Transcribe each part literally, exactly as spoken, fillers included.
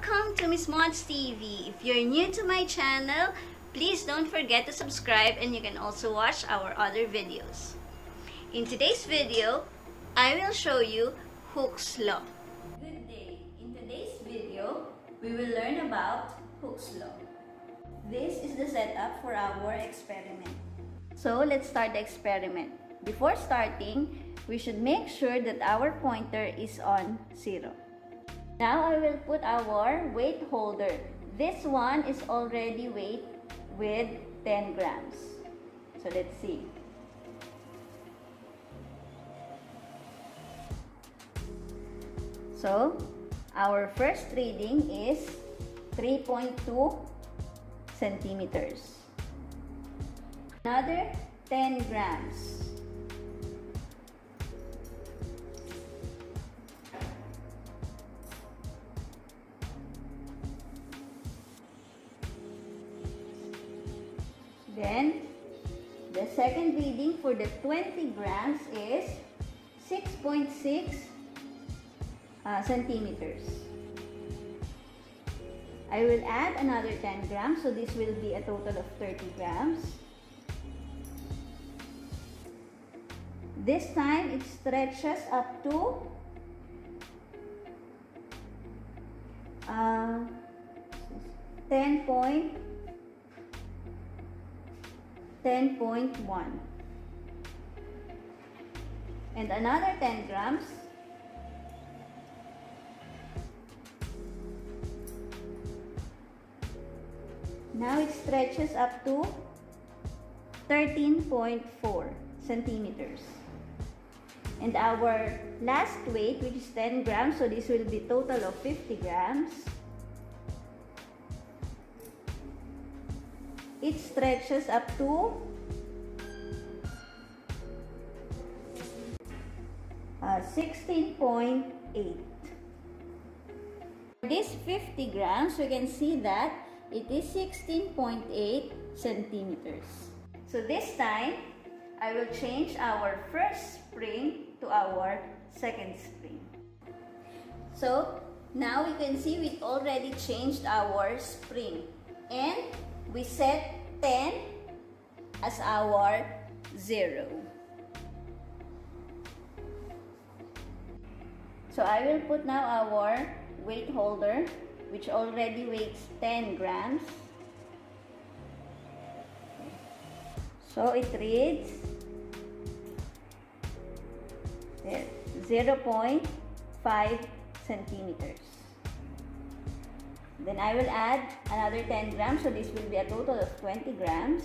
Welcome to Miz Monts T V. If you're new to my channel, please don't forget to subscribe, and you can also watch our other videos. In today's video, I will show you Hooke's Law. Good day! In today's video, we will learn about Hooke's Law. This is the setup for our experiment. So let's start the experiment. Before starting, we should make sure that our pointer is on zero. Now I will put our weight holder. This one is already weighed with ten grams. So let's see. So our first reading is three point two centimeters. Another ten grams. Then, the second reading for the twenty grams is six point six centimeters. I will add another ten grams, so this will be a total of thirty grams. This time, it stretches up to uh, ten point one, and another ten grams. Now it stretches up to thirteen point four centimeters, and our last weight, which is ten grams, so this will be total of fifty grams. It stretches up to uh, sixteen point eight. For this fifty grams, we can see that it is sixteen point eight centimeters. So this time, I will change our first spring to our second spring. So now we can see we already changed our spring, and we set ten as our zero. So I will put now our weight holder, which already weighs ten grams. So it reads zero point five centimeters. Then I will add another ten grams, so this will be a total of twenty grams.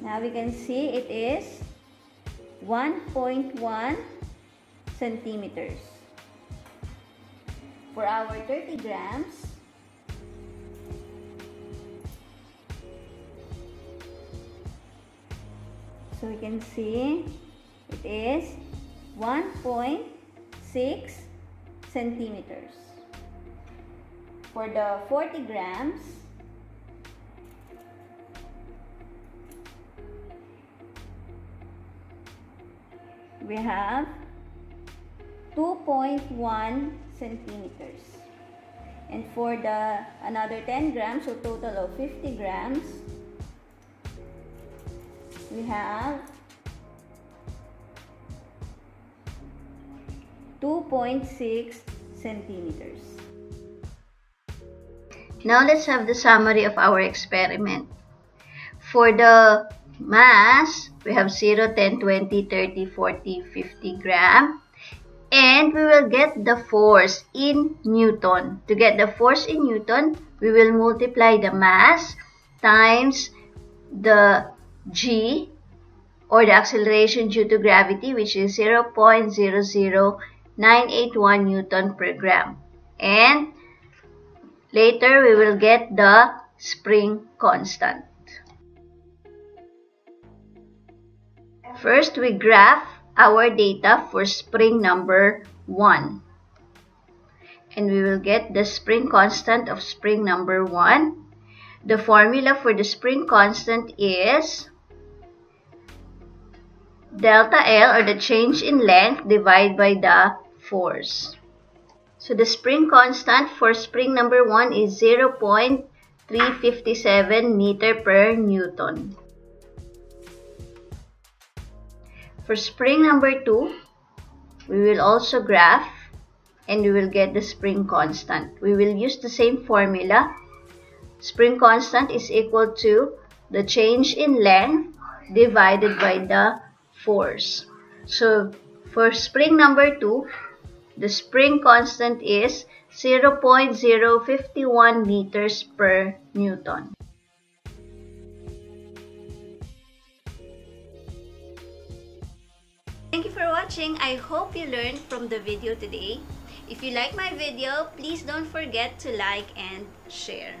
Now we can see it is one point one centimeters. For our thirty grams, so we can see it is one point six centimeters. For the forty grams, we have two point one centimeters. And for the another ten grams, so total of fifty grams, we have two point six centimeters. Now let's have the summary of our experiment. For the mass, we have zero, ten, twenty, thirty, forty, fifty grams, and we will get the force in Newton. To get the force in Newton, we will multiply the mass times the g, or the acceleration due to gravity, which is zero point zero zero nine eight one newton per gram, and later we will get the spring constant. First, we graph our data for spring number one, and we will get the spring constant of spring number one. The formula for the spring constant is delta L, or the change in length, divided by the force. So the spring constant for spring number one is zero point three five seven meter per newton. For spring number two, we will also graph and we will get the spring constant. We will use the same formula. Spring constant is equal to the change in length divided by the force. So for spring number two, the spring constant is zero point zero five one meters per newton. Thank you for watching. I hope you learned from the video today. If you like my video, please don't forget to like and share.